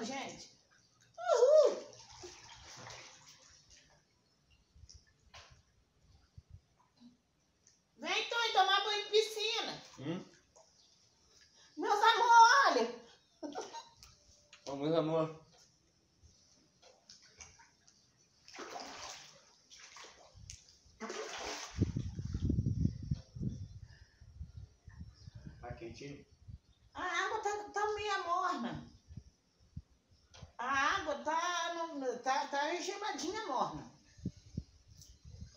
Vamos, gente. Uhul! Vem, Tony, tomar banho de piscina. Meus amor, olha. Ô, meus amor. Tá quentinho? A água tá meio morna. A água tá engeladinha morna.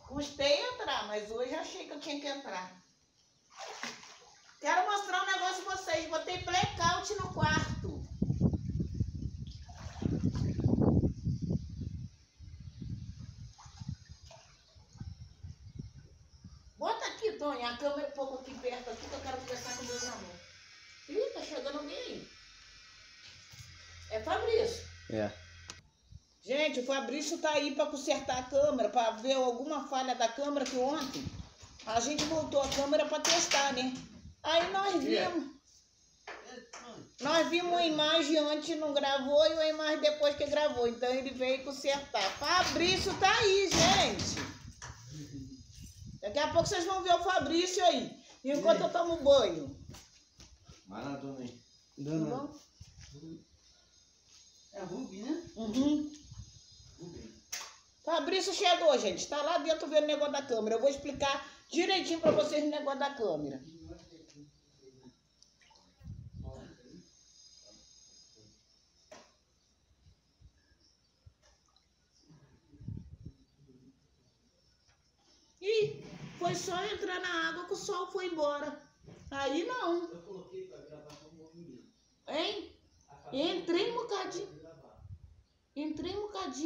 Custei entrar, mas hoje achei que eu tinha que entrar. Quero mostrar um negócio pra vocês. Botei blackout no quarto. Bota aqui, Tony, a câmera um pouco aqui perto aqui, que eu quero conversar com meus amores. Ih, tá chegando alguém aí. É Fabrício. É. Gente, o Fabrício tá aí pra consertar a câmera, pra ver alguma falha da câmera, que ontem a gente voltou a câmera pra testar, né? Aí nós vimos uma imagem antes não gravou e uma imagem depois que gravou. Então ele veio consertar. Fabrício tá aí, gente. Daqui a pouco vocês vão ver o Fabrício aí, enquanto eu tomo banho. Maradona aí. Dona. É Rubi, né? Uhum. Rubi. Fabrício chegou, gente. Tá lá dentro vendo o negócio da câmera. Eu vou explicar direitinho pra vocês o negócio da câmera. E foi só entrar na água que o sol foi embora. Aí não. Eu coloquei pra gravar com o movimento. Hein? Entrei um bocadinho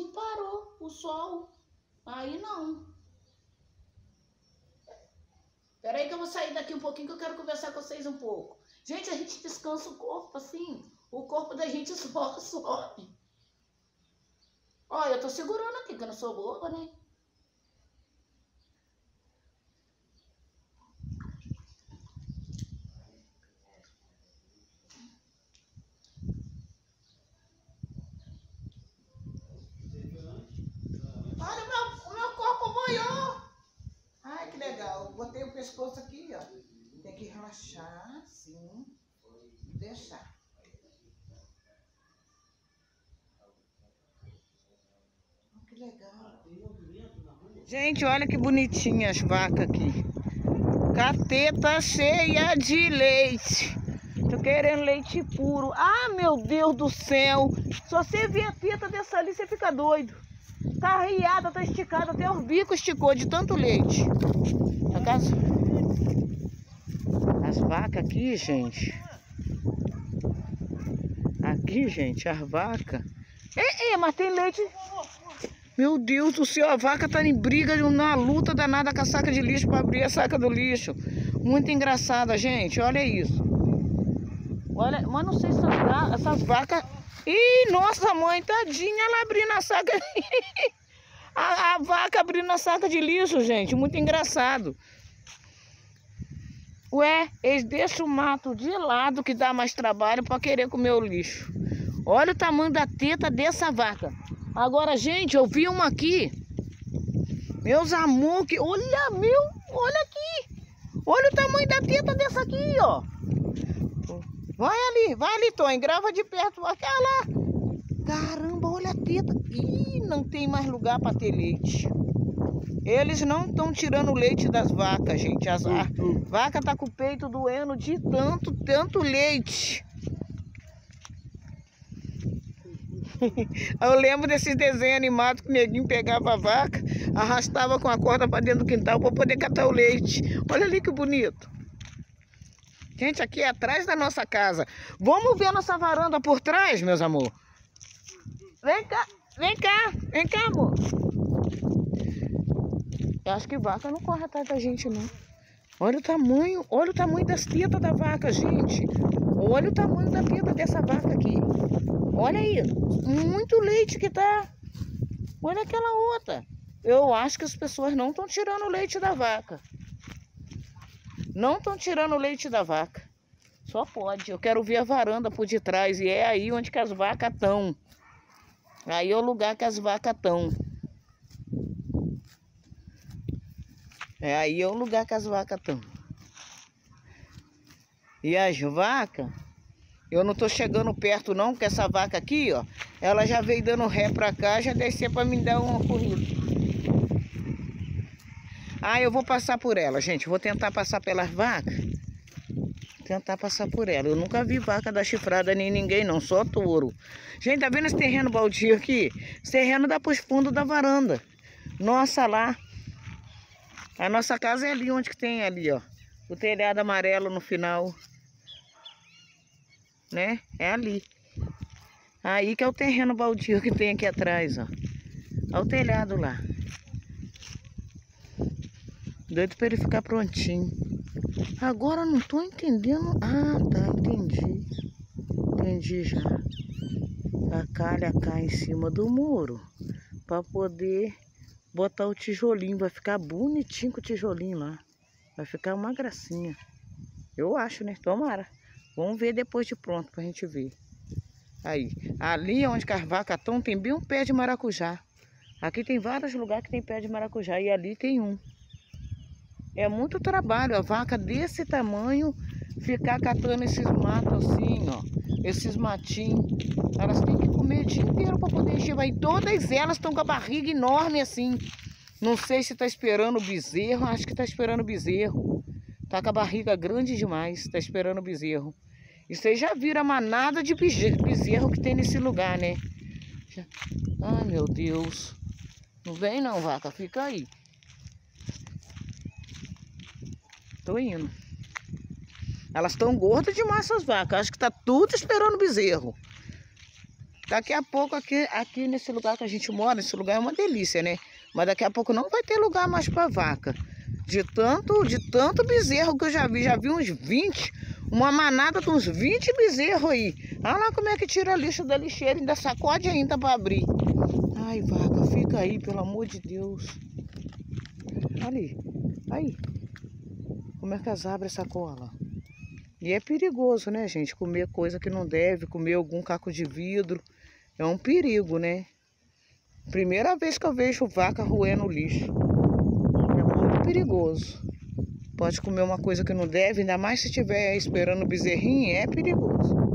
e parou o sol. Aí não. Espera aí que eu vou sair daqui um pouquinho que eu quero conversar com vocês um pouco. Gente, a gente descansa o corpo assim. O corpo da gente sobe. Olha, eu tô segurando aqui que eu não sou boba, né? Botei o pescoço aqui, ó. Tem que relaxar, assim, e deixar. Olha que legal. Gente, olha que bonitinha as vacas aqui. Cateta cheia de leite. Tô querendo leite puro. Ah, meu Deus do céu. Só você ver a teta dessa ali, você fica doido. Tá riada, tá esticada, até o bico esticou de tanto leite. As vacas aqui, gente. Aqui, gente, as vacas. É, mas tem leite. Meu Deus do céu, a vaca tá em briga, numa luta danada com a saca de lixo pra abrir a saca do lixo. Muito engraçada, gente, olha isso. Olha, mas não sei se essas vacas... Ih, nossa mãe, tadinha, ela abrindo a saca... A vaca abrindo a saca de lixo, gente. Muito engraçado. Ué, eles deixam o mato de lado, que dá mais trabalho, para querer comer o lixo. Olha o tamanho da teta dessa vaca. Agora, gente, eu vi uma aqui. Meus amor, que... Olha, meu... Olha aqui. Olha o tamanho da teta dessa aqui, ó. Vai ali, Tony. Grava de perto. Aquela... Caramba, olha a teta. Ih, não tem mais lugar para ter leite. Eles não estão tirando o leite das vacas, gente. A vaca tá com o peito doendo de tanto leite. Eu lembro desses desenhos animados que o neguinho pegava a vaca, arrastava com a corda para dentro do quintal para poder catar o leite. Olha ali que bonito. Gente, aqui é atrás da nossa casa. Vamos ver a nossa varanda por trás, meus amor. Vem cá, amor. Eu acho que vaca não corre atrás da gente, não. Olha o tamanho das tetas da vaca, gente. Olha o tamanho da teta dessa vaca aqui. Olha aí, muito leite que tá. Olha aquela outra. Eu acho que as pessoas não estão tirando o leite da vaca. Não estão tirando o leite da vaca. Só pode. Eu quero ver a varanda por detrás. E é aí onde que as vacas estão. Aí é o lugar que as vacas estão. É aí é o lugar que as vacas estão. E as vacas... Eu não tô chegando perto não, porque essa vaca aqui, ó... Ela já veio dando ré pra cá, já desceu pra me dar uma corrida. Ah, eu vou passar por ela, gente. Vou tentar passar pelas vacas. Tentar passar por ela. Eu nunca vi vaca dar chifrada nem ninguém, não. Só touro. Gente, tá vendo esse terreno baldio aqui? Esse terreno dá pros fundos da varanda. Nossa, lá. A nossa casa é ali, onde que tem ali, ó. O telhado amarelo no final. Né? É ali. Aí que é o terreno baldio que tem aqui atrás, ó. Olha o telhado lá. Doido pra ele ficar prontinho. Agora eu não tô entendendo. Ah, tá, entendi. Entendi já. A calha cai em cima do muro. Pra poder botar o tijolinho. Vai ficar bonitinho com o tijolinho lá. Vai ficar uma gracinha. Eu acho, né? Tomara. Vamos ver depois de pronto pra gente ver. Aí, ali onde as vacas estão, tem bem um pé de maracujá. Aqui tem vários lugares que tem pé de maracujá e ali tem um. É muito trabalho a vaca desse tamanho ficar catando esses matos assim, ó. Esses matinhos. Elas têm que comer o dia inteiro para poder encher. E todas elas estão com a barriga enorme assim. Não sei se tá esperando o bezerro, acho que tá esperando o bezerro. Tá com a barriga grande demais, tá esperando o bezerro. E vocês já viram a manada de bezerro que tem nesse lugar, né? Ai, meu Deus. Não vem não, vaca. Fica aí. Tô indo. Elas estão gordas demais, essas vacas. Acho que tá tudo esperando o bezerro. Daqui a pouco, aqui nesse lugar que a gente mora, esse lugar é uma delícia, né? Mas daqui a pouco não vai ter lugar mais pra vaca. De tanto bezerro que eu já vi. Já vi uns 20... Uma manada de uns 20 bezerros aí. Olha lá como é que tira lixo da lixeira. Ainda sacode ainda para abrir. Ai, vaca, fica aí, pelo amor de Deus. Olha ali. Aí. Como é que as abrem essa cola? E é perigoso, né, gente? Comer coisa que não deve. Comer algum caco de vidro. É um perigo, né? Primeira vez que eu vejo vaca roendo lixo. É muito perigoso. Pode comer uma coisa que não deve, ainda mais se estiver esperando o bezerrinho, é perigoso.